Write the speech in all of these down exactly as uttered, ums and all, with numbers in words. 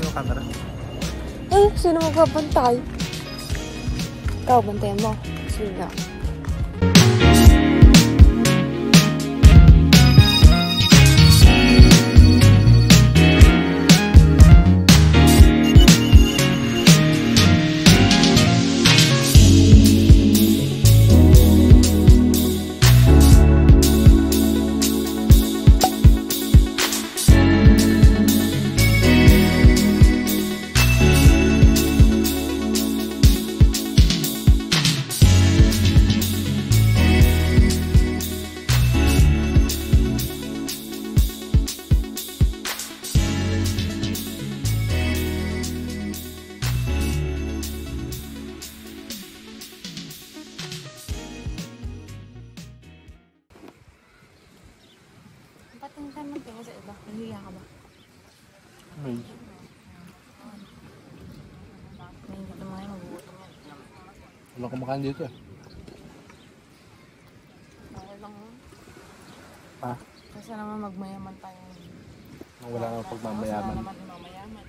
yung camera. Eh, sino magbabantay? Ikaw, bantayan mo. Sige nga. Walang kumakain dito eh. Bawal lang. Ha? Kasi naman magmayaman tayo. Wala naman pagmamayaman. Wala naman magmayaman.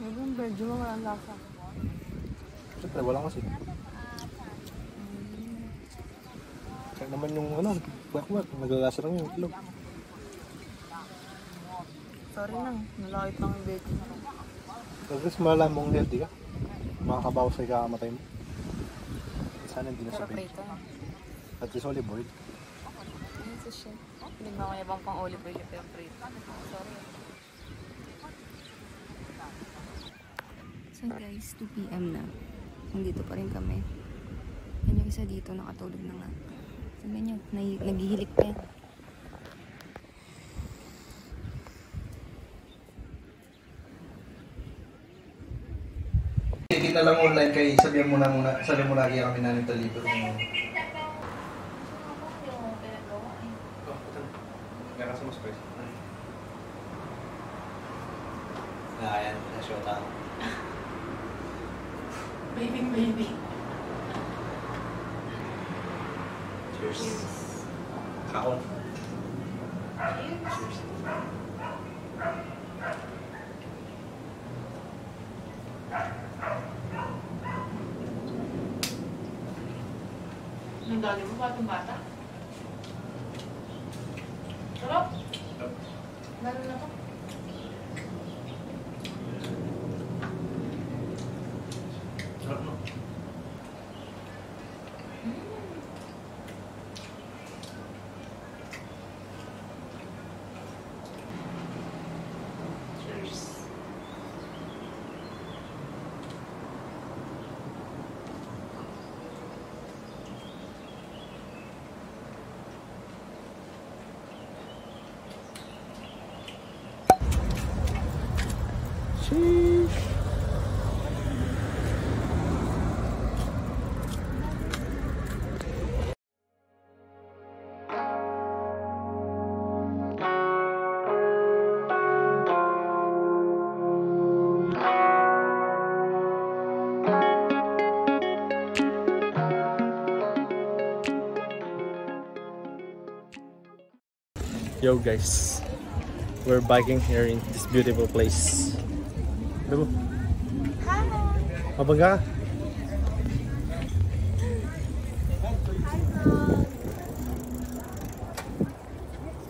Yung berjo mo walang lasa. Siyempre wala kasi. Kaya naman yung ano, bakwak, naglalasa lang yung itlog. Sorry nang, nalakit lang yung bacon. Tapos malalang mong healthy ka, makakabawas ay kakamatay mo. Sana hindi na sabihin. At least olive oil. Hindi mo kayabang pang olive oil yung prito. Sorry. So guys, two p m na. Nandito pa rin kami. Yan yung isa dito, nakatulog na nga. Sabi nyo, naghihilik pa yan. Kita lang online kay sabihan muna muna sabihan muna kaya kami na nito libre mo. Ah, yan, na-shota. Baby, baby. Cheers. Kaon. Cheers. Nandali mo ba itong bata? Sarap? Sarap. Lalo na ito. Sarap mo. Yo guys, we're biking here in this beautiful place. Hello. Hello. Mabangga.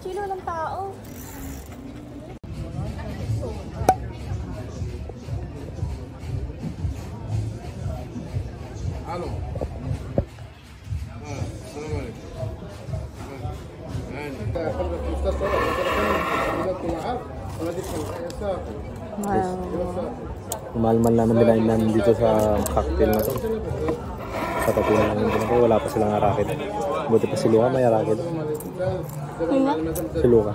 Chilo ng tao. Hello. Mahal man naman din namin dito sa cocktail na to. Sa tapunan namin dito na wala pa silang racket. Buti pa si Luca may racket. Si Luca.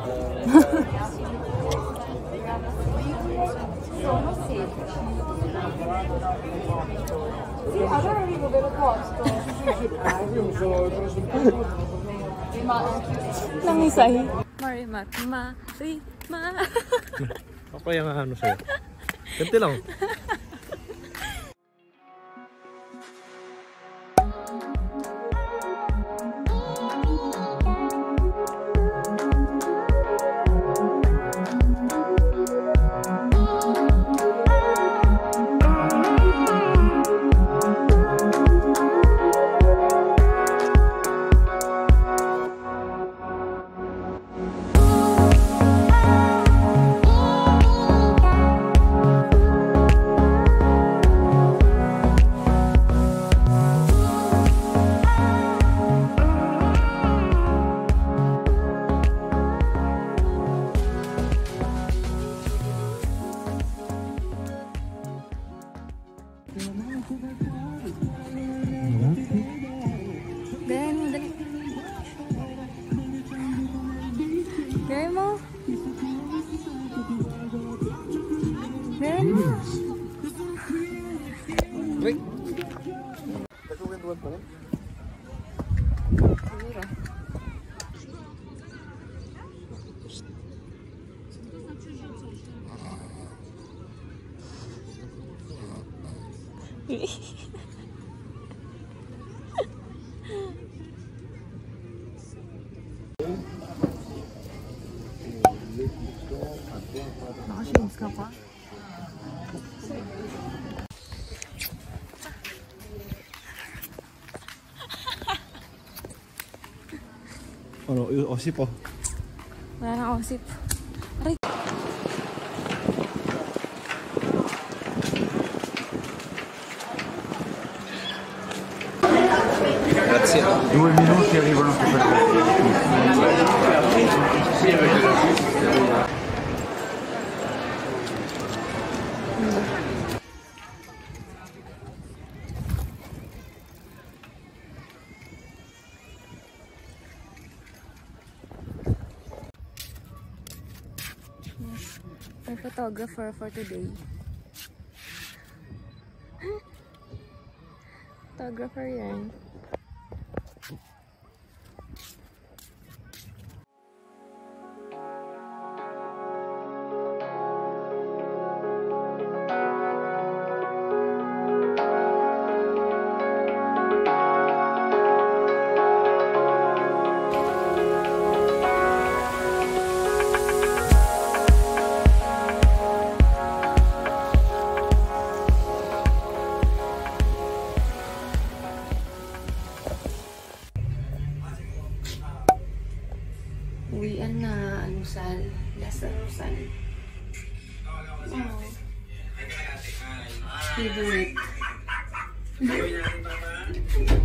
Nangisay. Marimat, ma, ri, ma. Ako yung ano sa'yo. Ganti lang. Oh no, itu osip oh. Mana osip? Grazie. Due minuti arrivano più per photographer for today. Photographer yan. Even it.